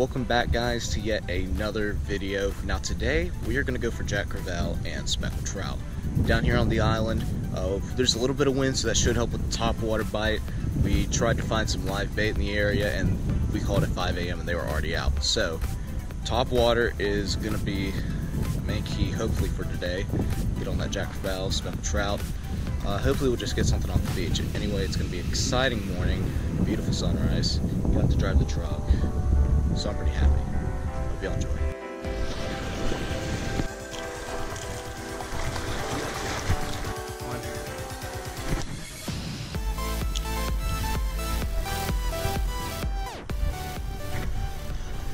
Welcome back, guys, to yet another video. Now today we are going to go for Jack Crevalle and speckle trout down here on the island. There's a little bit of wind, so that should help with the top water bite. We tried to find some live bait in the area and we called at 5 a.m. and they were already out. So top water is going to be the main key hopefully for today. Get on that Jack Crevalle, speckle trout. Hopefully we'll just get something off the beach. Anyway, it's going to be an exciting morning, beautiful sunrise. You have to drive the truck, so I'm pretty happy. Hope y'all enjoy.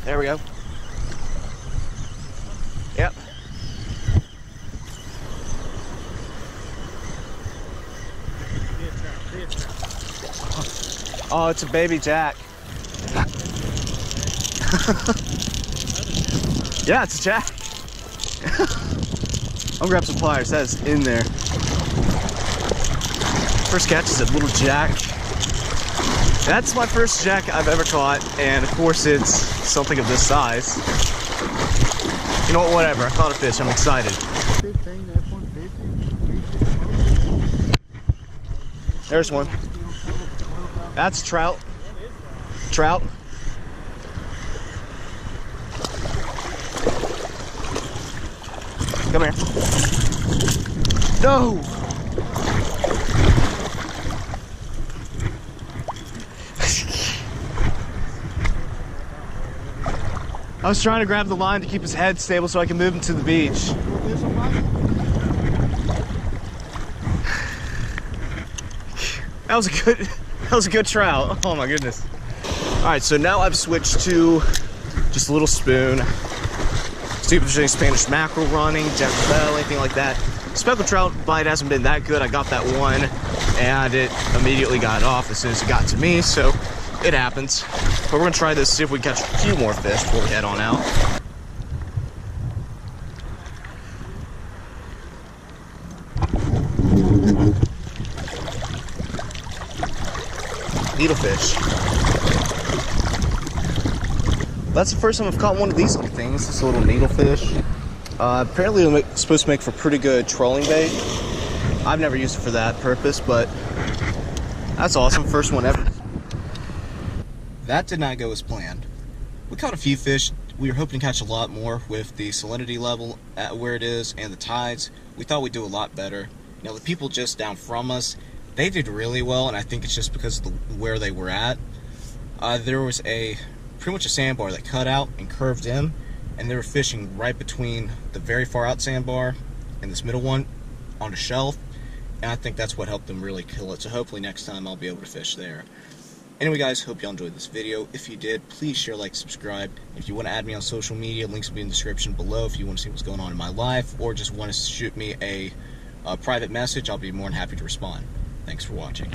There we go. Yep. Oh, it's a baby Jack. Yeah, it's a Jack. I'll grab some pliers. That is in there. First catch is a little Jack. That's my first Jack I've ever caught, and of course it's something of this size. You know what, whatever, I caught a fish, I'm excited. There's one. That's trout. Trout. Come here. No! I was trying to grab the line to keep his head stable so I can move him to the beach. That was a good trout. Oh my goodness. Alright, so now I've switched to just a little spoon. See if there's any Spanish mackerel running, Jack Crevalle, anything like that. Speckle trout bite hasn't been that good. I got that one and it immediately got off as soon as it got to me, so it happens. But we're gonna try this, see if we catch a few more fish before we head on out. Needlefish. That's the first time I've caught one of these little things, this little needlefish. Apparently it's supposed to make for pretty good trolling bait. I've never used it for that purpose, but that's awesome, first one ever. That did not go as planned. We caught a few fish. We were hoping to catch a lot more with the salinity level at where it is and the tides. We thought we'd do a lot better. Now the people just down from us, they did really well, and I think it's just because of where they were at. There was pretty much a sandbar that cut out and curved in, and they were fishing right between the very far out sandbar and this middle one on a shelf, and I think that's what helped them really kill it. So hopefully next time I'll be able to fish there. Anyway, guys, hope y'all enjoyed this video. If you did, please share, like, subscribe. If you want to add me on social media, links will be in the description below if you want to see what's going on in my life or just want to shoot me a private message. I'll be more than happy to respond. Thanks for watching.